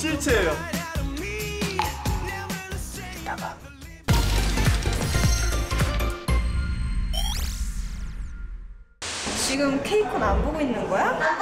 실체예요. 이따가. 지금 KCON 안 보고 있는 거야?